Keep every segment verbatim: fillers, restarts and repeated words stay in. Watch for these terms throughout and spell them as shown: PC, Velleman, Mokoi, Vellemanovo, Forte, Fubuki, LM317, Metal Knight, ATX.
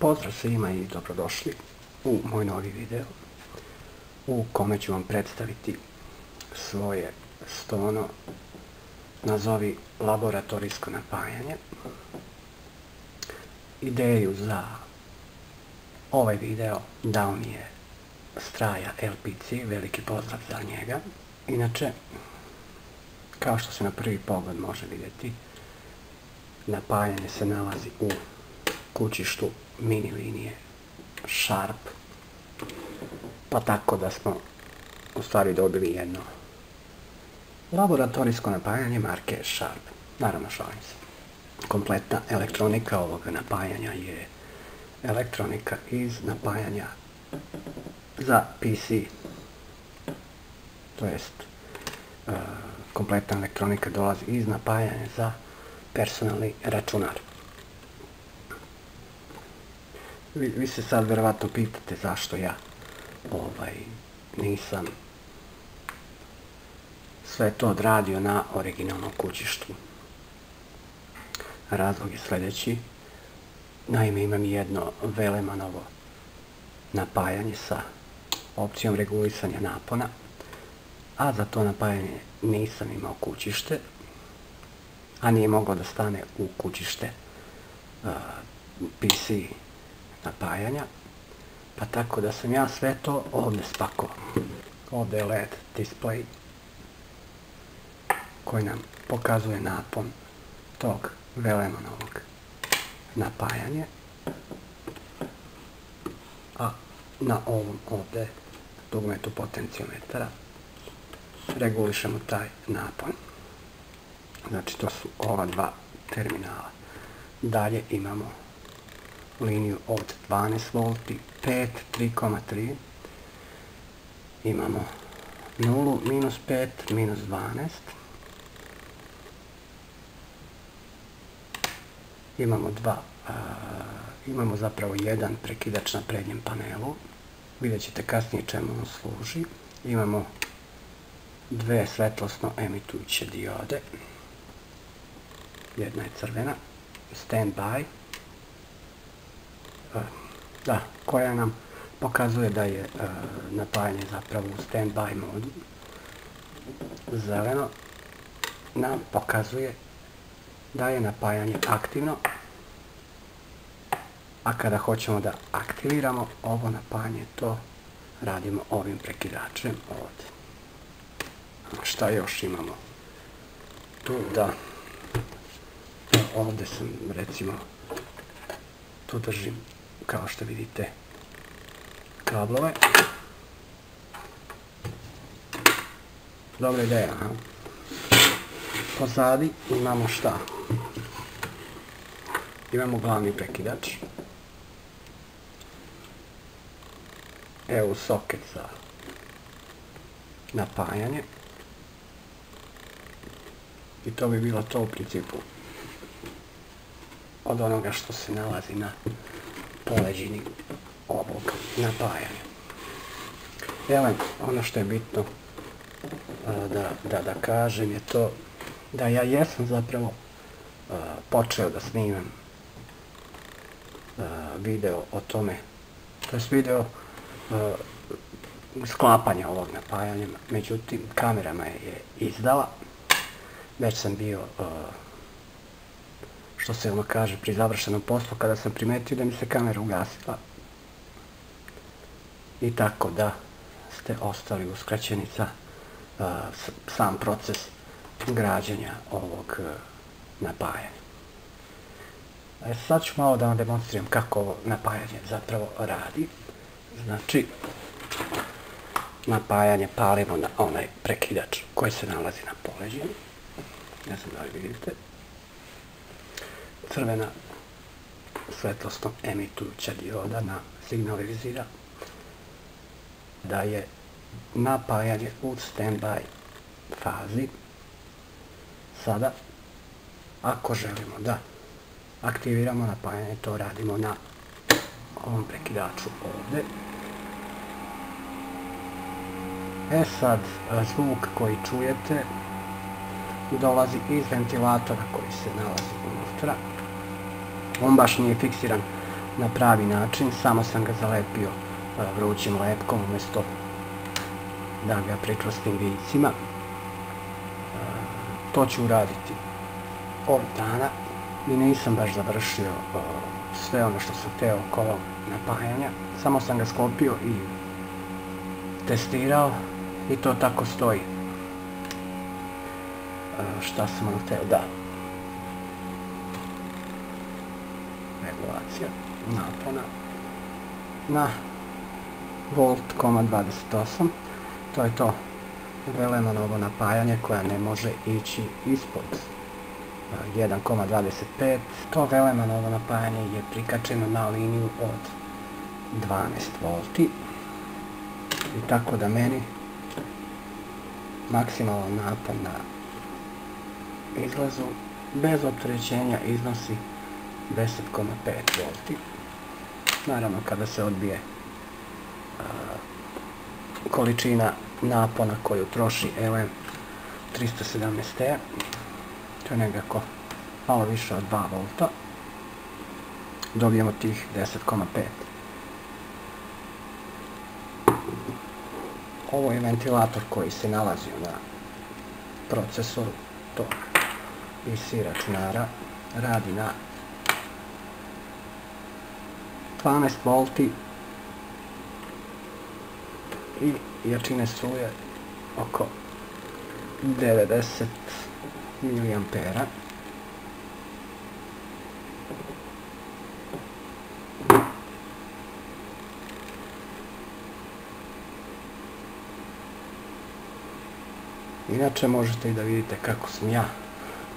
Pozdrav svima i dobrodošli u moj novi video u kome ću vam predstaviti svoje stono, nazovi laboratorijsko napajanje. Ideju za ovaj video dao mi je Straja L P C, veliki pozdrav za njega. Inače, kao što se na prvi pogled može vidjeti, napajanje se nalazi u kućištu mini linije Sharp, pa tako da smo u stvari dobili jedno laboratorijsko napajanje marke Sharp. Naravno, šalim se. Kompletna elektronika ovog napajanja je elektronika iz napajanja za P C, to jest kompletna elektronika dolazi iz napajanja za personalni računar. Vi, vi se sad verovatno pitate zašto ja ovaj, nisam sve to odradio na originalnom kućištu. Razlog je sljedeći. Naime, imam jedno Vellemanovo napajanje sa opcijom regulisanja napona, a za to napajanje nisam imao kućište, a nije moglo da stane u kućište uh, P C napajanja, pa tako da sam ja sve to ovdje spakovao. Ovdje je L E D display koji nam pokazuje napon tog Vellemanovog napajanja, a na ovom ovdje dugmetu potenciometara regulišemo taj napon. Znači, to su ova dva terminala. Dalje imamo liniju od dvanaest volti, pet, tri zarez tri, imamo nulu, minus pet, minus dvanaest, imamo dva, uh, imamo zapravo jedan prekidač na prednjem panelu, vidjet ćete kasnije čemu on služi, imamo dve svetlosno emitujuće diode, jedna je crvena, stand by, da, koja nam pokazuje da je uh, napajanje zapravo u stand-by modu. Zeleno nam pokazuje da je napajanje aktivno, a kada hoćemo da aktiviramo ovo napajanje, to radimo ovim prekidačem ovdje. Šta još imamo tu? Da, ovdje sam, recimo, tu držim, kao što vidite, kablove. Dobra ideja, aha. Pozadi imamo šta? Imamo glavni prekidač, evo soket za napajanje, i to bi bilo to u principu od onoga što se nalazi na poleđini ovog napajanja. Jelem, ono što je bitno da, da, da kažem je to da ja jesam zapravo uh, počeo da snimam uh, video o tome, to je video uh, sklapanja ovog napajanja, međutim kamera me je izdala, već sam bio uh, što se ono kaže pri završenom poslu, kada sam primetio da mi se kamera ugasila, i tako da ste ostali uskraćeni za uh, sam proces građenja ovog uh, napajanja. E, sad ću malo da vam demonstriram kako ovo napajanje zapravo radi. Znači, napajanje palimo na onaj prekidač koji se nalazi na poleđini. Ne znam da li vidite. Crvena svetlosno emitujuća dioda nam signalizira da je napajanje u standby fazi. Sada, ako želimo da aktiviramo napajanje, to radimo na ovom prekidaču ovdje. E sad, zvuk koji čujete dolazi iz ventilatora koji se nalazi unutra. On baš nije fiksiran na pravi način, samo sam ga zalepio vrućim lepkom umjesto da ga pričvrstim vijicima. To ću uraditi ovog dana i nisam baš završio sve ono što sam teo oko ovog napajanja, samo sam ga sklopio i testirao i to tako stoji. Šta sam ono teo da? Regulacija, napona na volt, dvadeset osam, to je to Vellemanovo napajanje koja ne može ići ispod jedan dvadeset pet. To Vellemanovo napajanje je prikačeno na liniju od dvanaest volti i tako da meni maksimalan napon na izlazu bez opterećenja iznosi deset pet volti. Naravno, kada se odbije a, količina napona koju troši L M tri sedamnaest T, to je nekako malo više od dva volta, dobijemo tih deset pet. Ovo je ventilator koji se nalazi na procesoru tog I C računara, radi na dvanaest volti i jačine struje oko devedeset miliampera. Inače možete i da vidite kako sam ja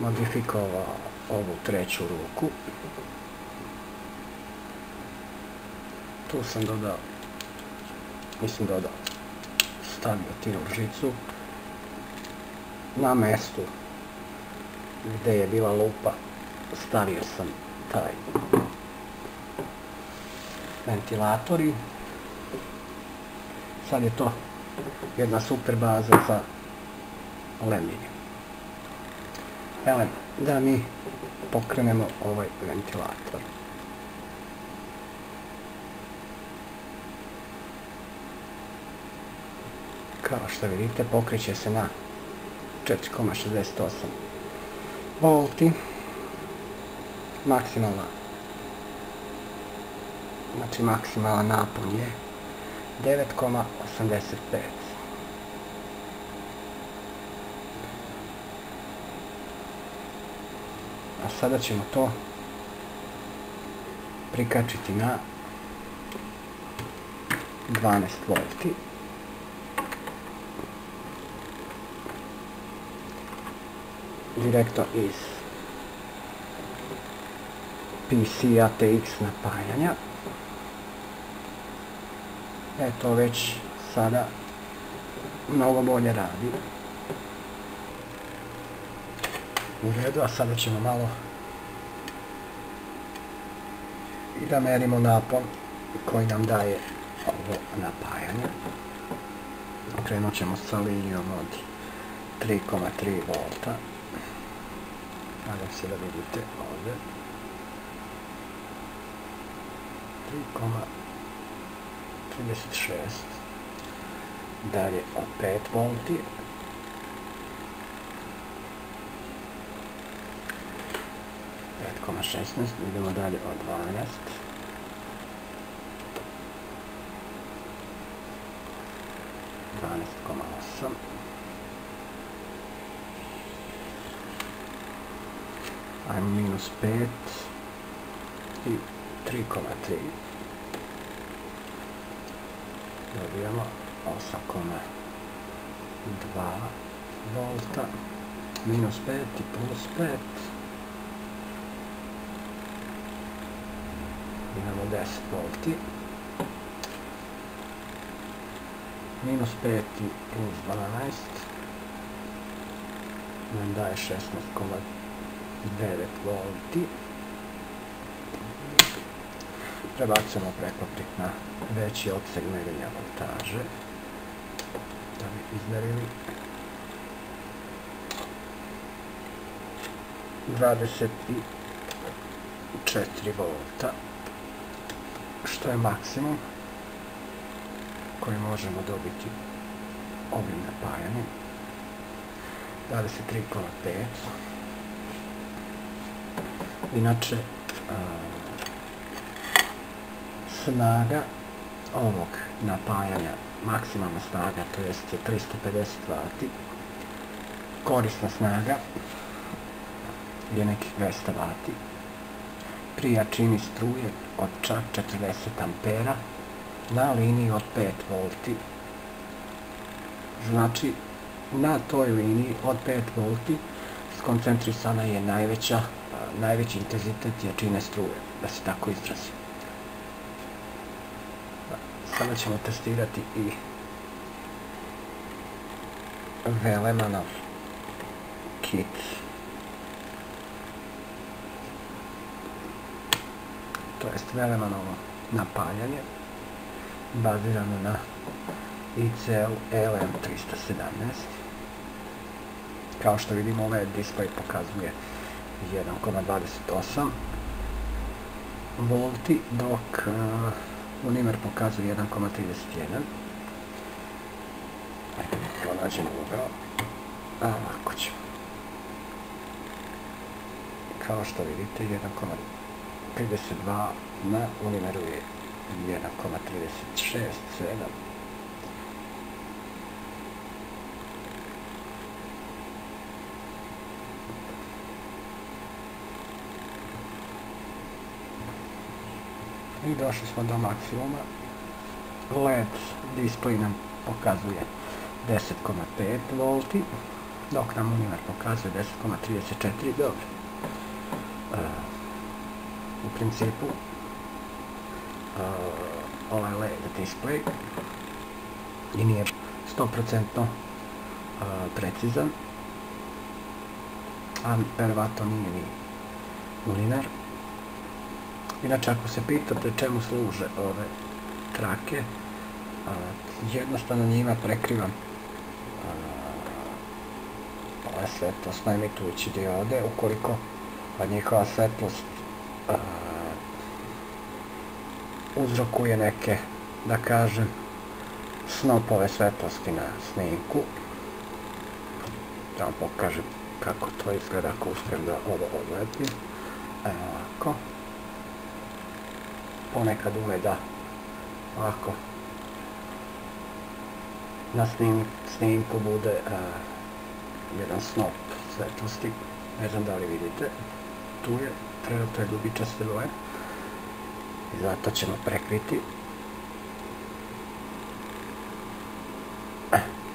modifikovao ovu treću ruku. Tu sam dodao, mislim dodao, stavio tirom žicu na mestu gde je bila lupa, stavio sam taj ventilator i sad je to jedna super baza za lemljenje. Elem, da mi pokrenemo ovaj ventilator. Kao što vidite, pokreće se na četiri šezdeset osam volti, maksimalna, znači maksimalan napon je devet osamdeset pet. A sada ćemo to prikačiti na dvanaest volti. Direktno iz P C A T X napajanja. Eto, već sada mnogo bolje radi. U redu, a sada ćemo malo i da merimo napon koji nam daje ovo napajanje. Krenut ćemo sa linijom od tri tri volta. Nadam se da vidite ovdje. tri trideset šest. Dalje od pet volti. pet šesnaest. Idemo dalje od dvanaest. dvanaest osam. Ajmo minus pet i tri tri. Dobijamo osam dva volta, minus pet i plus pet. Imamo deset volti, minus pet i plus dvanaest nam daje šesnaest devet volti. Prebacujemo preklopnik na veći opseg merenja voltaže da bi izmerili dvadeset četiri volta. što je maksimum koji možemo dobiti ovim napajanjem. dvadeset tri zarez pet. Inače, snaga ovog napajanja, maksimalna snaga, to jest je tristo pedeset vati, korisna snaga je nekih dvesta vati, pri jačini struje od čak četrdeset ampera na liniji od pet volti. Znači, na toj liniji od pet volti skoncentrisana je najveća, najveći intenzitet jačine struje, da se tako izrazi. Sada ćemo testirati i Vellemanov kit. To jest Vellemanovo napajanje bazirano na I C L L M tri sedamnaest. Kao što vidimo, ovaj display pokazuje jedan zarez dvadeset osam volti, dok unimer pokazuje jedan zarez trideset jedan. Ajde, pronađemo ugao. A ovako ćemo. Kao što vidite, jedan zarez trideset dva, na unimeru je jedan zarez trideset šest, sedam. I došli smo do maksimuma. L E D display nam pokazuje deset zarez pet volti, dok nam unimer pokazuje deset zarez trideset četiri. Dobro, u principu ovaj L E D display i nije sto posto precizan, a verovatno nije ni unimer. Inače, ako se pitate čemu služe ove trake, jednostavno njima prekrivam ova svetlost na emitujući diode. Ukoliko njihova svetlost uzrokuje neke, da kažem, snopove svetlosti na snimku, da vam pokažem kako to izgleda ako uspijem da ovo odlepim. Evo ovako. Ponekad ume da ovako na snimku bude jedan snop svetlosti, ne znam da li vidite, tu je trenutno ljubičaste boje i zato ćemo prekriti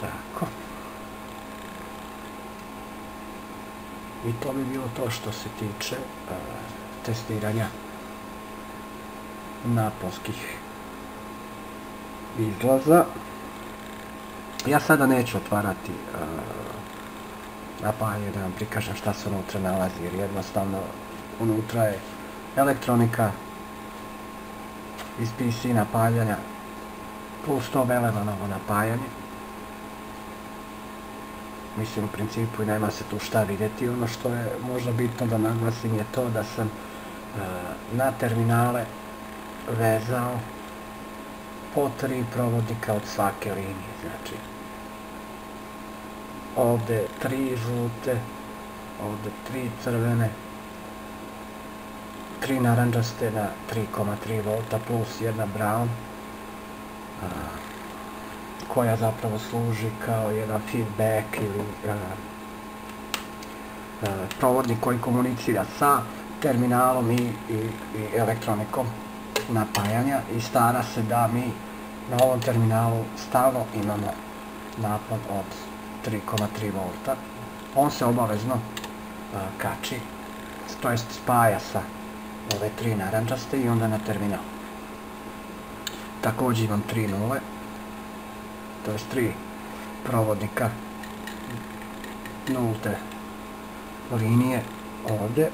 tako. I to bi bilo to što se tiče testiranja naponskih izlaza. Ja sada neću otvarati napajanje da vam prikažem šta se unutra nalazi, jer jednostavno unutra je elektronika iz P C napajanja plus to Vellemanovo napajanje. Mislim, u principu i nema se tu šta vidjeti. Ono što je možda bitno da naglasim je to da sam na terminale vezao po tri provodnika od svake linije, znači ovdje tri žute, ovdje tri crvene, tri naranđaste na tri zarez tri volta plus jedna brown koja zapravo služi kao jedan feedback ili provodnik koji komunicira sa terminalom i elektronikom napajanja i stara se da mi na ovom terminalu stalno imamo napon od tri zarez tri volta. On se obavezno kači, to jest spaja sa ove tri narančaste i onda na terminal. Također imam tri nule, to jest tri provodnika nulte linije ovdje,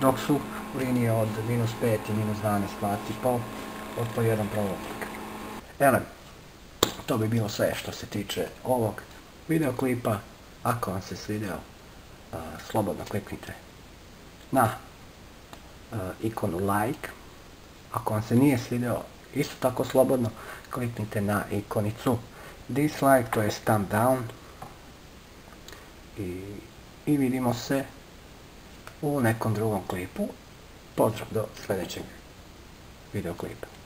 dok su linije od minus pet i minus dvanaest vati po, od po jedan provodnika. Elem, to bi bilo sve što se tiče ovog videoklipa. Ako vam se svideo, uh, slobodno kliknite na uh, ikonu like Ako vam se nije svidio, isto tako slobodno kliknite na ikonicu dislike, to je thumb down, i, i vidimo se u nekom drugom klipu. Pozdrav do sljedećeg videoklipa.